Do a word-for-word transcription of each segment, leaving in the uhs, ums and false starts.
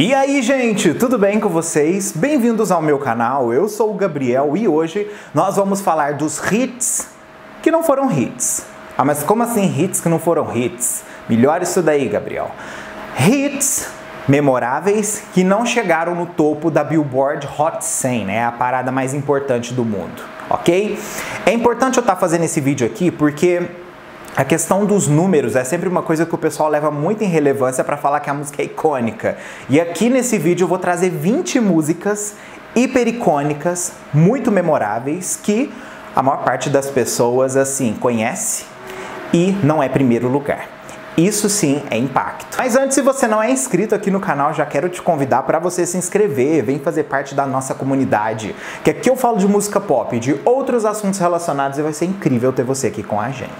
E aí, gente, tudo bem com vocês? Bem-vindos ao meu canal, eu sou o Gabriel e hoje nós vamos falar dos hits que não foram hits. Ah, mas como assim hits que não foram hits? Melhor isso daí, Gabriel. Hits memoráveis que não chegaram no topo da Billboard Hot cem, né? A parada mais importante do mundo, ok? É importante eu estar fazendo esse vídeo aqui porque a questão dos números é sempre uma coisa que o pessoal leva muito em relevância para falar que a música é icônica. E aqui nesse vídeo eu vou trazer vinte músicas hipericônicas, muito memoráveis, que a maior parte das pessoas, assim, conhece e não é primeiro lugar. Isso sim é impacto. Mas antes, se você não é inscrito aqui no canal, já quero te convidar para você se inscrever, vem fazer parte da nossa comunidade, que aqui eu falo de música pop e de outros assuntos relacionados e vai ser incrível ter você aqui com a gente.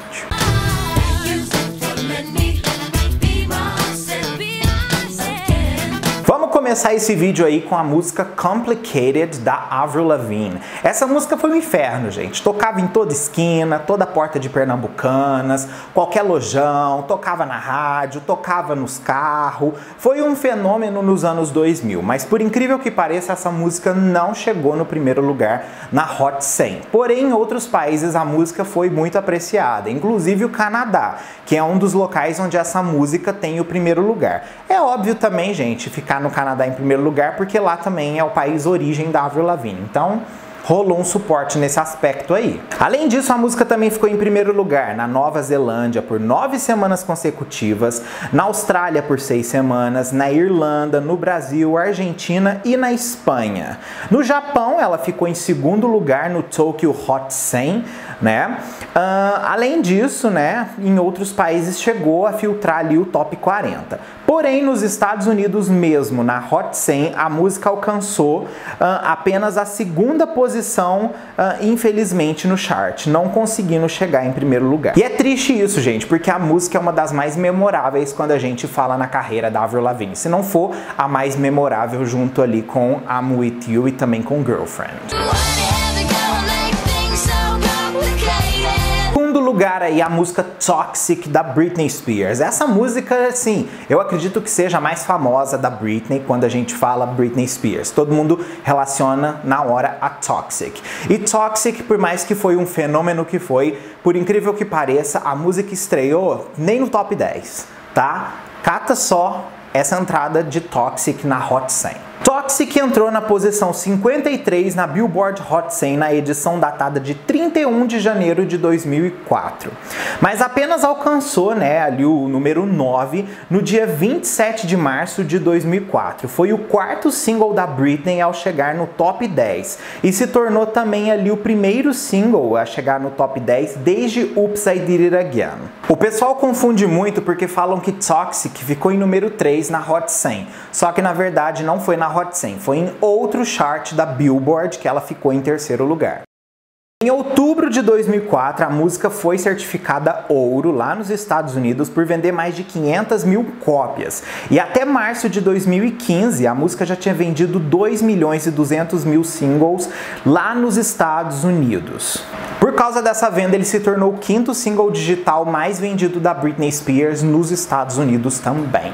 Começar esse vídeo aí com a música Complicated da Avril Lavigne. Essa música foi um inferno, gente. Tocava em toda esquina, toda porta de pernambucanas, qualquer lojão, tocava na rádio, tocava nos carros. Foi um fenômeno nos anos dois mil, mas por incrível que pareça, essa música não chegou no primeiro lugar na Hot cem. Porém, em outros países a música foi muito apreciada, inclusive o Canadá, que é um dos locais onde essa música tem o primeiro lugar. É óbvio também, gente, ficar no Canadá em primeiro lugar, porque lá também é o país origem da Avril Lavigne, então rolou um suporte nesse aspecto aí. Além disso, a música também ficou em primeiro lugar na Nova Zelândia por nove semanas consecutivas, na Austrália por seis semanas, na Irlanda, no Brasil, Argentina e na Espanha. No Japão, ela ficou em segundo lugar no Tokyo Hot cem, né? Uh, além disso, né, em outros países chegou a filtrar ali o top quarenta. Porém, nos Estados Unidos mesmo, na Hot cem, a música alcançou uh, apenas a segunda posição Posição, uh, infelizmente, no chart, não conseguindo chegar em primeiro lugar. E é triste isso, gente, porque a música é uma das mais memoráveis quando a gente fala na carreira da Avril Lavigne, se não for a mais memorável junto ali com I'm With You e também com Girlfriend. Lugar aí a música Toxic da Britney Spears. Essa música, assim, eu acredito que seja a mais famosa da Britney quando a gente fala Britney Spears. Todo mundo relaciona na hora a Toxic. E Toxic, por mais que foi um fenômeno que foi, por incrível que pareça, a música estreou nem no top dez, tá? Cata só essa entrada de Toxic na Hot cem. Toxic entrou na posição cinquenta e três na Billboard Hot cem na edição datada de trinta e um de janeiro de dois mil e quatro, mas apenas alcançou, né, ali o número nove no dia vinte e sete de março de dois mil e quatro. Foi o quarto single da Britney ao chegar no top dez e se tornou também ali o primeiro single a chegar no top dez desde Oops, I Did It Again. O pessoal confunde muito porque falam que Toxic ficou em número três na Hot cem, só que na verdade não foi na Hot cem, foi em outro chart da Billboard que ela ficou em terceiro lugar. Em outubro de dois mil e quatro, a música foi certificada ouro lá nos Estados Unidos por vender mais de quinhentas mil cópias. E até março de dois mil e quinze, a música já tinha vendido dois milhões e duzentos mil singles lá nos Estados Unidos. Por causa dessa venda, ele se tornou o quinto single digital mais vendido da Britney Spears nos Estados Unidos também.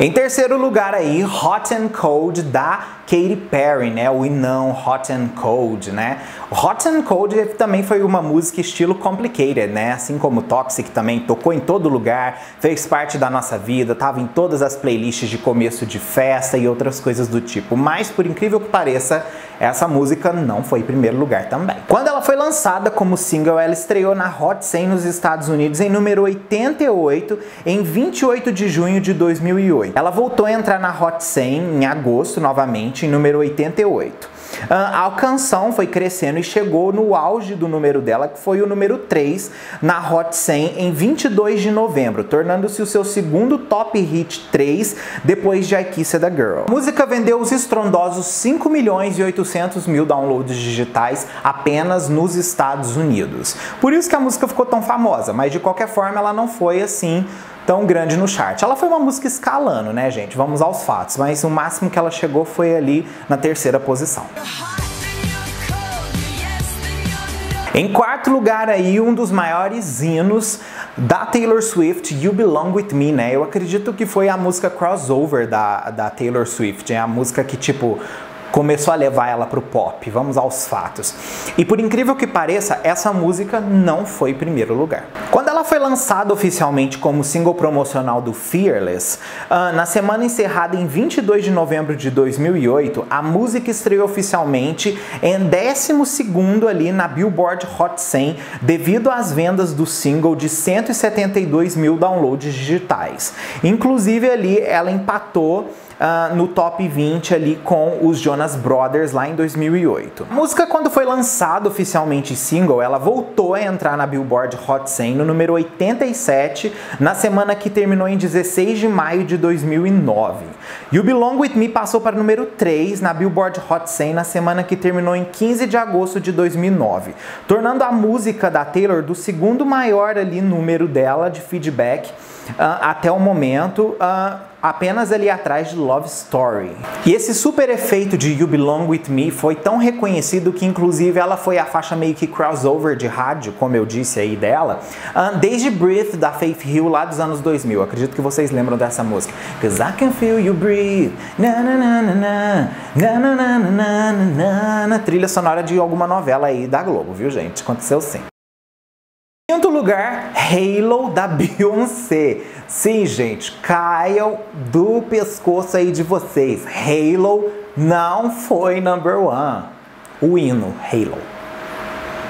Em terceiro lugar aí, Hot and Cold da Katy Perry, né? O não Hot and Cold, né? Hot and Cold também foi uma música estilo Complicated, né? Assim como Toxic também, tocou em todo lugar, fez parte da nossa vida, tava em todas as playlists de começo de festa e outras coisas do tipo. Mas, por incrível que pareça, essa música não foi em primeiro lugar também. Quando ela foi lançada como single, ela estreou na Hot cem nos Estados Unidos em número oitenta e oito, em vinte e oito de junho de dois mil e oito. Ela voltou a entrar na Hot cem em agosto, novamente, em número oitenta e oito. A canção foi crescendo e chegou no auge do número dela, que foi o número três, na Hot cem em vinte e dois de novembro, tornando-se o seu segundo top hit três, depois de I Kissed a Girl. A música vendeu os estrondosos cinco milhões e oitocentos mil downloads digitais apenas nos Estados Unidos. Por isso que a música ficou tão famosa, mas de qualquer forma ela não foi assim tão grande no chart. Ela foi uma música escalando, né, gente? Vamos aos fatos, mas o máximo que ela chegou foi ali na terceira posição. Em quarto lugar aí, um dos maiores hinos da Taylor Swift, You Belong with Me, né? Eu acredito que foi a música crossover da, da Taylor Swift, é a música que, tipo, começou a levar ela pro pop. Vamos aos fatos. E por incrível que pareça, essa música não foi primeiro lugar. Quando ela foi lançada oficialmente como single promocional do Fearless, uh, na semana encerrada em vinte e dois de novembro de dois mil e oito, a música estreou oficialmente em décimo segundo ali na Billboard Hot cem, devido às vendas do single de cento e setenta e dois mil downloads digitais. Inclusive ali ela empatou Uh, no top vinte ali com os Jonas Brothers lá em dois mil e oito. A música, quando foi lançada oficialmente single, ela voltou a entrar na Billboard Hot cem no número oitenta e sete na semana que terminou em dezesseis de maio de dois mil e nove. You Belong With Me passou para o número três na Billboard Hot cem na semana que terminou em quinze de agosto de dois mil e nove, tornando a música da Taylor do segundo maior ali número dela de feedback uh, até o momento, uh, apenas ali atrás de Love Story. E esse super efeito de You Belong With Me foi tão reconhecido que inclusive ela foi a faixa meio que crossover de rádio, como eu disse aí dela, desde Breathe da Faith Hill lá dos anos dois mil. Acredito que vocês lembram dessa música. Cause I can feel you breathe, na na na na na, na na na na na na, trilha sonora de alguma novela aí da Globo, viu gente? Aconteceu sim. Quinto lugar, Halo da Beyoncé. Sim, gente, caiam do pescoço aí de vocês. Halo não foi number one. O hino, Halo.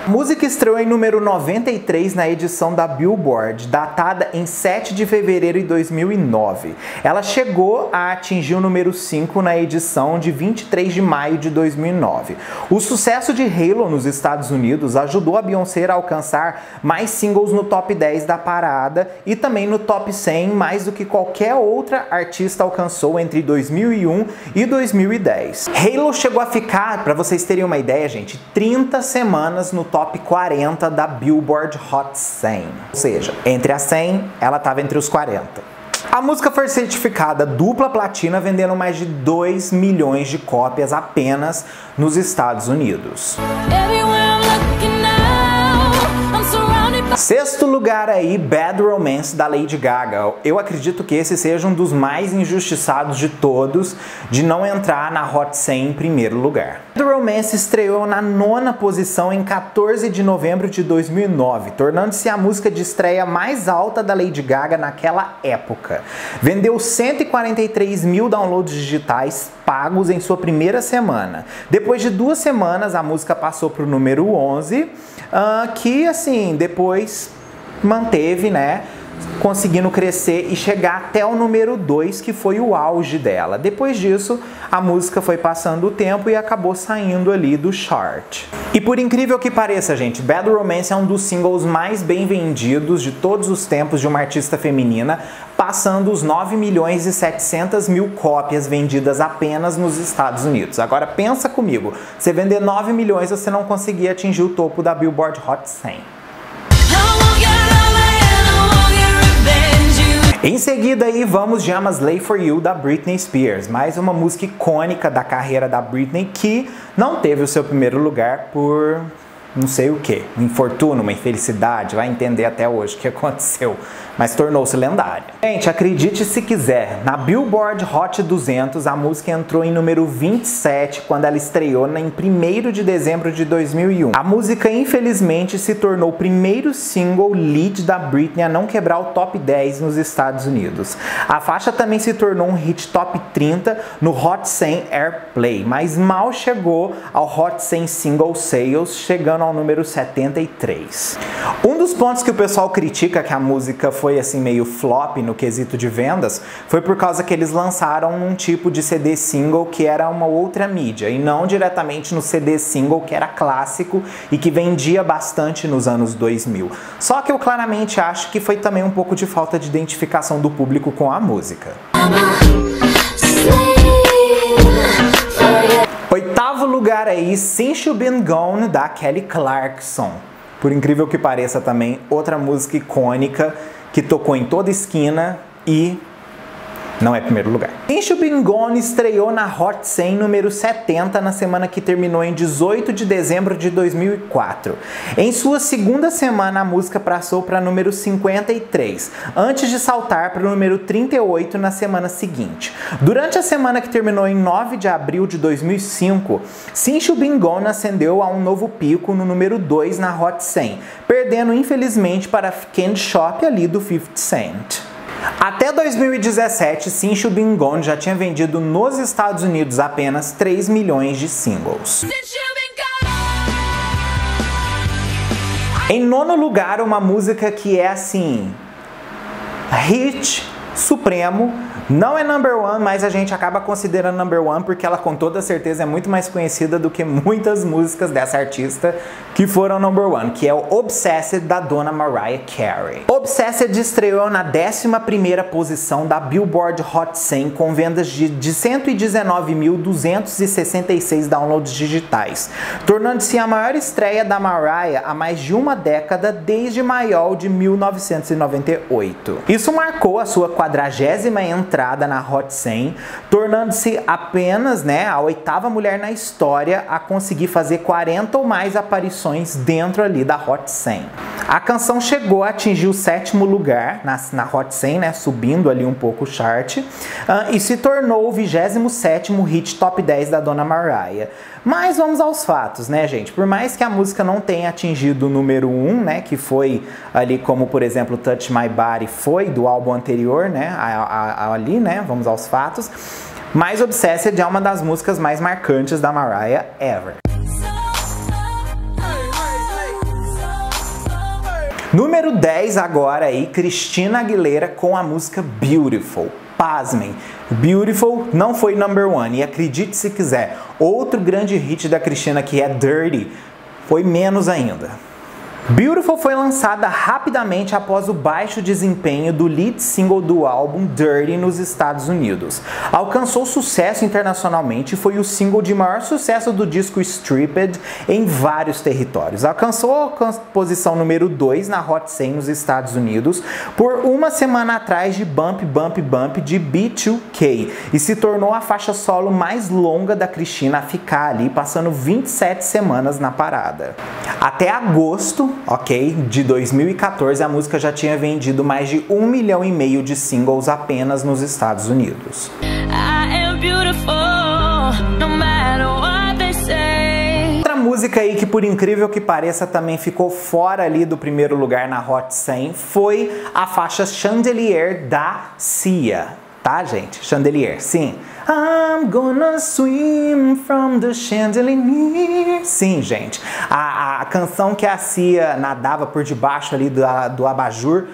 A música estreou em número noventa e três na edição da Billboard, datada em sete de fevereiro de dois mil e nove. Ela chegou a atingir o número cinco na edição de vinte e três de maio de dois mil e nove. O sucesso de Halo nos Estados Unidos ajudou a Beyoncé a alcançar mais singles no top dez da parada e também no top cem, mais do que qualquer outra artista alcançou entre dois mil e um e dois mil e dez. Halo chegou a ficar, para vocês terem uma ideia, gente, trinta semanas no top top quarenta da Billboard Hot cem. Ou seja, entre as cem, ela estava entre os quarenta. A música foi certificada dupla platina, vendendo mais de dois milhões de cópias apenas nos Estados Unidos. Sexto lugar aí, Bad Romance da Lady Gaga. Eu acredito que esse seja um dos mais injustiçados de todos, de não entrar na Hot cem em primeiro lugar. Bad Romance estreou na nona posição em quatorze de novembro de dois mil e nove, tornando-se a música de estreia mais alta da Lady Gaga naquela época. Vendeu cento e quarenta e três mil downloads digitais pagos em sua primeira semana. Depois de duas semanas, a música passou para o número onze, uh, que assim, depois manteve, né, conseguindo crescer e chegar até o número dois, que foi o auge dela. Depois disso, a música foi passando o tempo e acabou saindo ali do chart. E por incrível que pareça, gente, Bad Romance é um dos singles mais bem vendidos de todos os tempos de uma artista feminina, passando os nove milhões e setecentas mil cópias vendidas apenas nos Estados Unidos. Agora pensa comigo, você vender nove milhões, você não conseguia atingir o topo da Billboard Hot cem. Em seguida aí vamos de I'm a Slave four U da Britney Spears, mais uma música icônica da carreira da Britney que não teve o seu primeiro lugar por não sei o que, um infortúnio, uma infelicidade, vai entender até hoje o que aconteceu, mas tornou-se lendária. Gente, acredite se quiser, na Billboard Hot duzentos a música entrou em número vinte e sete quando ela estreou em primeiro de dezembro de dois mil e um. A música infelizmente se tornou o primeiro single lead da Britney a não quebrar o top dez nos Estados Unidos. A faixa também se tornou um hit top trinta no Hot cem Airplay, mas mal chegou ao Hot cem Single Sales, chegando ao número setenta e três. Um dos pontos que o pessoal critica que a música foi assim meio flop no quesito de vendas foi por causa que eles lançaram um tipo de C D single que era uma outra mídia e não diretamente no C D single que era clássico e que vendia bastante nos anos dois mil. Só que eu claramente acho que foi também um pouco de falta de identificação do público com a música. Oitavo lugar aí, Since U Been Gone da Kelly Clarkson. Por incrível que pareça também, outra música icônica que tocou em toda esquina e não é primeiro lugar. Since U Been Gone estreou na Hot cem, número setenta, na semana que terminou em dezoito de dezembro de dois mil e quatro. Em sua segunda semana, a música passou para número cinquenta e três, antes de saltar para o número trinta e oito na semana seguinte. Durante a semana que terminou em nove de abril de dois mil e cinco, Since U Been Gone ascendeu a um novo pico no número dois na Hot cem, perdendo infelizmente para Candy Shop ali do fifty cent. Até dois mil e dezessete, Since U Been Gone já tinha vendido nos Estados Unidos apenas três milhões de singles. Em nono lugar, uma música que é assim, hit supremo. Não é number one, mas a gente acaba considerando number one porque ela com toda certeza é muito mais conhecida do que muitas músicas dessa artista que foram number one, que é o Obsessed, da dona Mariah Carey. Obsessed estreou na décima primeira posição da Billboard Hot cem com vendas de, de cento e dezenove mil duzentos e sessenta e seis downloads digitais, tornando-se a maior estreia da Mariah há mais de uma década, desde maio de mil novecentos e noventa e oito. Isso marcou a sua quadragésima entrada na Hot cem, tornando-se apenas, né, a oitava mulher na história a conseguir fazer quarenta ou mais aparições dentro ali da Hot cem. A canção chegou a atingir o sétimo lugar na, na Hot cem, né, subindo ali um pouco o chart, uh, e se tornou o vigésimo sétimo hit top dez da dona Mariah. Mas vamos aos fatos, né, gente? Por mais que a música não tenha atingido o número um, né, que foi ali como, por exemplo, Touch My Body foi do álbum anterior, né, a, a, a ali, né? Vamos aos fatos. Mas Obsessed é uma das músicas mais marcantes da Mariah ever. Número dez agora aí, Christina Aguilera com a música Beautiful. Pasmem, Beautiful não foi number one, e acredite se quiser, outro grande hit da Christina, que é Dirty, foi menos ainda. Beautiful foi lançada rapidamente após o baixo desempenho do lead single do álbum Dirty nos Estados Unidos. Alcançou sucesso internacionalmente e foi o single de maior sucesso do disco Stripped em vários territórios. Alcançou a posição número dois na Hot cem nos Estados Unidos por uma semana atrás de Bump Bump Bump de B dois K e se tornou a faixa solo mais longa da Christina a ficar ali, passando vinte e sete semanas na parada. Até agosto, ok, de dois mil e quatorze, a música já tinha vendido mais de um milhão e meio de singles apenas nos Estados Unidos. Música aí que, por incrível que pareça, também ficou fora ali do primeiro lugar na Hot cem foi a faixa Chandelier da Sia, tá, gente? Chandelier, sim. I'm gonna swim from the chandelier. Sim, gente. A, a, a canção que a Sia nadava por debaixo ali do, a, do abajur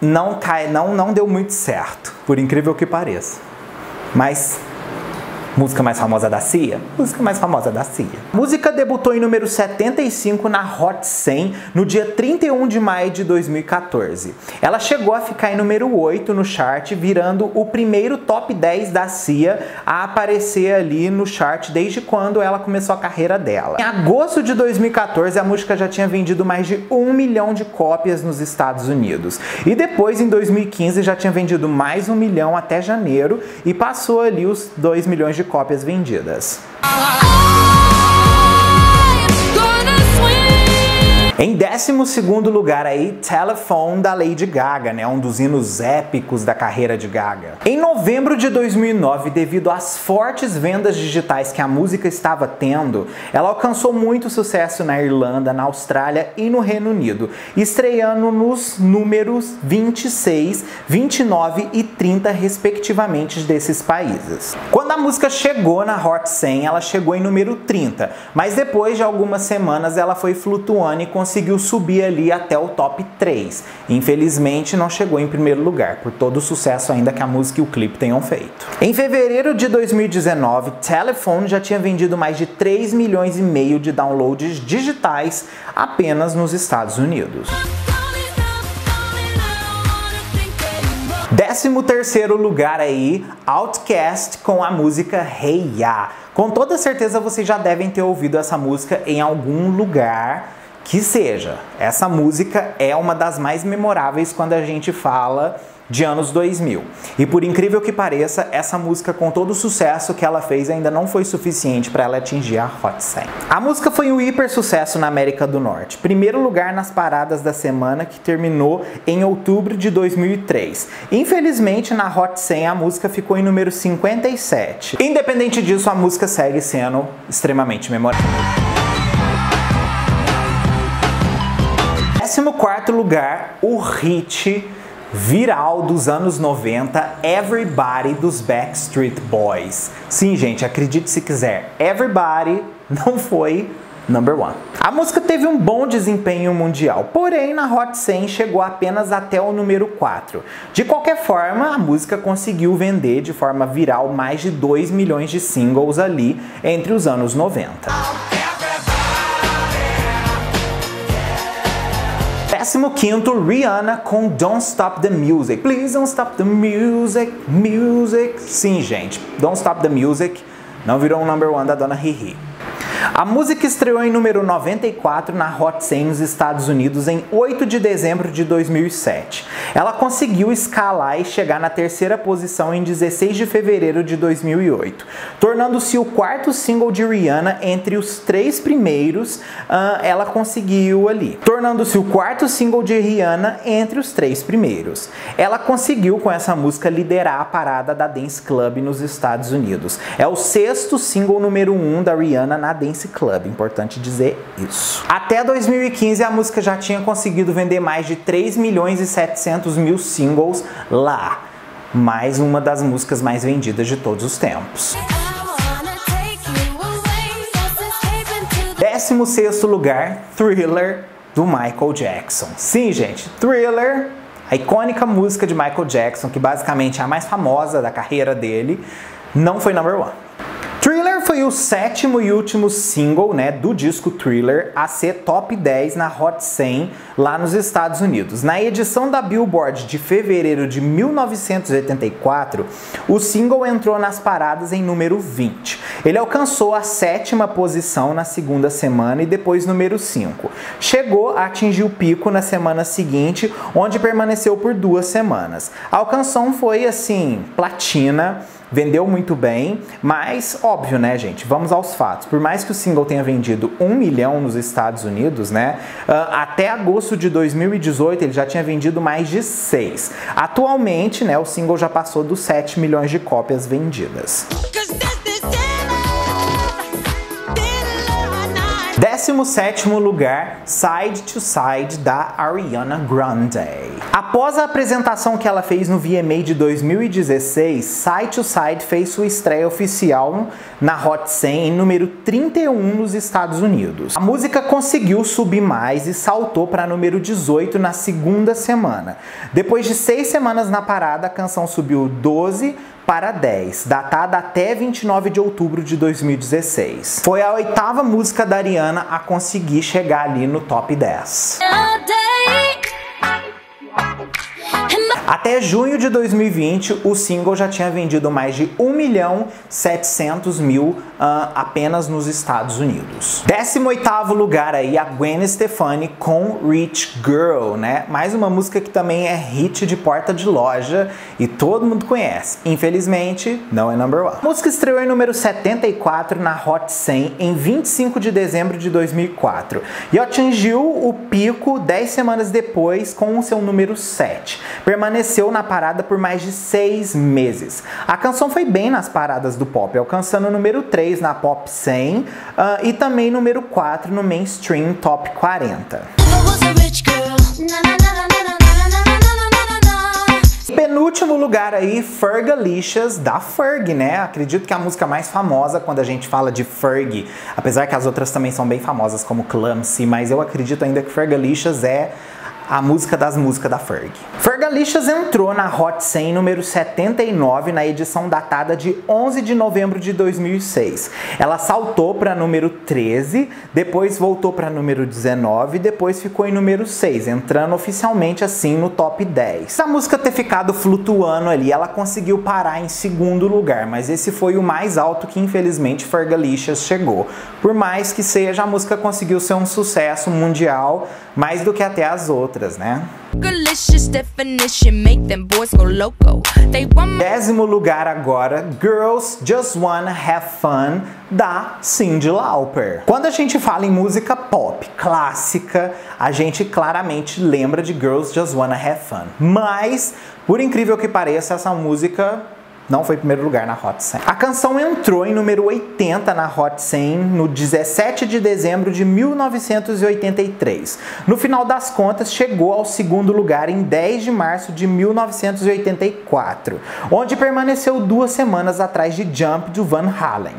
não, cai, não, não deu muito certo, por incrível que pareça. Mas... música mais famosa da Sia? Música mais famosa da Sia. A música debutou em número setenta e cinco na Hot cem no dia trinta e um de maio de dois mil e quatorze. Ela chegou a ficar em número oito no chart, virando o primeiro top dez da Sia a aparecer ali no chart desde quando ela começou a carreira dela. Em agosto de dois mil e quatorze, a música já tinha vendido mais de um milhão de cópias nos Estados Unidos. E depois, em dois mil e quinze, já tinha vendido mais um milhão até janeiro e passou ali os dois milhões de cópias vendidas. Em décimo segundo lugar aí, Telephone, da Lady Gaga, né? Um dos hinos épicos da carreira de Gaga. Em novembro de dois mil e nove, devido às fortes vendas digitais que a música estava tendo, ela alcançou muito sucesso na Irlanda, na Austrália e no Reino Unido, estreando nos números vinte e seis, vinte e nove e trinta, respectivamente, desses países. Quando a música chegou na Hot cem, ela chegou em número trinta, mas depois de algumas semanas ela foi flutuando e conseguiu subir ali até o top três. Infelizmente não chegou em primeiro lugar, por todo o sucesso ainda que a música e o clipe tenham feito. Em fevereiro de dois mil e dezenove, Telephone já tinha vendido mais de três milhões e meio de downloads digitais apenas nos Estados Unidos. décimo terceiro lugar aí, Outkast com a música Hey Ya. Com toda certeza vocês já devem ter ouvido essa música em algum lugar que seja. Essa música é uma das mais memoráveis quando a gente fala de anos dois mil. E por incrível que pareça, essa música, com todo o sucesso que ela fez, ainda não foi suficiente para ela atingir a Hot cem. A música foi um hiper sucesso na América do Norte. Primeiro lugar nas paradas da semana, que terminou em outubro de dois mil e três. Infelizmente, na Hot cem, a música ficou em número cinquenta e sete. Independente disso, a música segue sendo extremamente memorável. décimo quarto lugar, o hit viral dos anos noventa, Everybody, dos Backstreet Boys. Sim, gente, acredite se quiser, Everybody não foi number one. A música teve um bom desempenho mundial, porém na Hot cem chegou apenas até o número quatro. De qualquer forma, a música conseguiu vender de forma viral mais de dois milhões de singles ali entre os anos noventa. décimo quinto, Rihanna com Don't Stop the Music. Please don't stop the music, music. Sim, gente, Don't Stop the Music não virou um number one da dona Riri. A música estreou em número noventa e quatro na Hot cem nos Estados Unidos em oito de dezembro de dois mil e sete. Ela conseguiu escalar e chegar na terceira posição em dezesseis de fevereiro de dois mil e oito, tornando-se o quarto single de Rihanna entre os três primeiros. Uh, ela conseguiu ali, tornando-se o quarto single de Rihanna entre os três primeiros. Ela conseguiu com essa música liderar a parada da Dance Club nos Estados Unidos. É o sexto single número um da Rihanna na Dance Club, importante dizer isso. Até dois mil e quinze, a música já tinha conseguido vender mais de três milhões e setecentos mil singles lá. Mais uma das músicas mais vendidas de todos os tempos. décimo sexto lugar, Thriller, do Michael Jackson. Sim, gente, Thriller, a icônica música de Michael Jackson, que basicamente é a mais famosa da carreira dele, não foi number one. Thriller foi o sétimo e último single, né, do disco Thriller a ser top dez na Hot cem lá nos Estados Unidos. Na edição da Billboard de fevereiro de mil novecentos e oitenta e quatro, o single entrou nas paradas em número vinte. Ele alcançou a sétima posição na segunda semana e depois número cinco. Chegou a atingir o pico na semana seguinte, onde permaneceu por duas semanas. A canção foi, assim, platina. Vendeu muito bem, mas óbvio, né, gente? Vamos aos fatos. Por mais que o single tenha vendido um milhão nos Estados Unidos, né? Até agosto de dois mil e dezoito ele já tinha vendido mais de seis. Atualmente, né, o single já passou dos sete milhões de cópias vendidas. décimo sétimo lugar, Side to Side, da Ariana Grande. Após a apresentação que ela fez no V M A de dois mil e dezesseis, Side to Side fez sua estreia oficial na Hot cem em número trinta e um nos Estados Unidos. A música conseguiu subir mais e saltou para número dezoito na segunda semana. Depois de seis semanas na parada, a canção subiu doze para dez, datada até vinte e nove de outubro de dois mil e dezesseis. Foi a oitava música da Ariana a conseguir chegar ali no top dez. Até junho de dois mil e vinte, o single já tinha vendido mais de um milhão e setecentos mil uh, apenas nos Estados Unidos. décimo oitavo lugar aí, a Gwen Stefani com Rich Girl, né? Mais uma música que também é hit de porta de loja e todo mundo conhece. Infelizmente, não é number one. A música estreou em número setenta e quatro na Hot cem em vinte e cinco de dezembro de dois mil e quatro e atingiu o pico dez semanas depois com o seu número sete. Permaneceu na parada por mais de seis meses. A canção foi bem nas paradas do pop, alcançando o número três na Pop cem uh, e também número quatro no mainstream Top quarenta. Penúltimo lugar aí, Fergalicious, da Ferg, né? Acredito que é a música mais famosa quando a gente fala de Ferg, apesar que as outras também são bem famosas, como Clumsy, mas eu acredito ainda que Fergalicious é a música das músicas da Ferg. Fergalicious entrou na Hot cem número setenta e nove na edição datada de onze de novembro de dois mil e seis. Ela saltou para número treze, depois voltou para número dezenove, depois ficou em número seis, entrando oficialmente assim no top dez. A música ter ficado flutuando ali, ela conseguiu parar em segundo lugar, mas esse foi o mais alto que infelizmente Fergalicious chegou. Por mais que seja, a música conseguiu ser um sucesso mundial, mais do que até as outras, né? Fergalicious definition, make them boys go loco. They want... Décimo lugar agora, Girls Just Want to Have Fun, da Cyndi Lauper. Quando a gente fala em música pop clássica, a gente claramente lembra de Girls Just Wanna Have Fun. Mas, por incrível que pareça, essa música não foi primeiro lugar na Hot cem. A canção entrou em número oitenta na Hot cem no dezessete de dezembro de mil novecentos e oitenta e três. No final das contas, chegou ao segundo lugar em dez de março de mil novecentos e oitenta e quatro, onde permaneceu duas semanas atrás de Jump do Van Halen.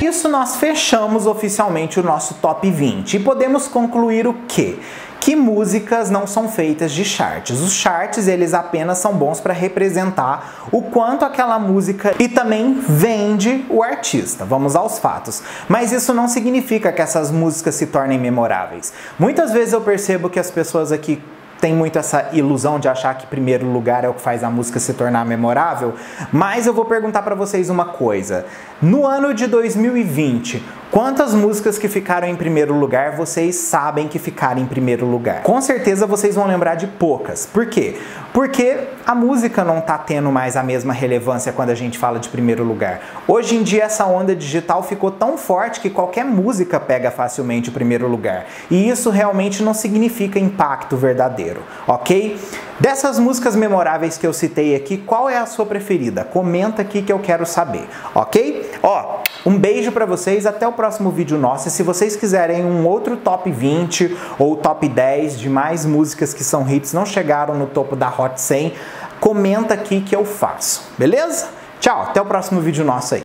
Isso, nós fechamos oficialmente o nosso top vinte e podemos concluir o quê? Que músicas não são feitas de charts. Os charts, eles apenas são bons para representar o quanto aquela música e também vende o artista. Vamos aos fatos. Mas isso não significa que essas músicas se tornem memoráveis. Muitas vezes eu percebo que as pessoas aqui tem muito essa ilusão de achar que primeiro lugar é o que faz a música se tornar memorável, mas eu vou perguntar pra vocês uma coisa. No ano de dois mil e vinte, quantas músicas que ficaram em primeiro lugar vocês sabem que ficaram em primeiro lugar? Com certeza vocês vão lembrar de poucas. Por quê? Porque a música não tá tendo mais a mesma relevância quando a gente fala de primeiro lugar. Hoje em dia essa onda digital ficou tão forte que qualquer música pega facilmente o primeiro lugar. E isso realmente não significa impacto verdadeiro. Ok? Dessas músicas memoráveis que eu citei aqui, qual é a sua preferida? Comenta aqui que eu quero saber, ok? Ó, um beijo pra vocês, até o próximo vídeo nosso. E se vocês quiserem um outro top vinte ou top dez de mais músicas que são hits, não chegaram no topo da Hot cem, comenta aqui que eu faço, beleza? Tchau, até o próximo vídeo nosso aí.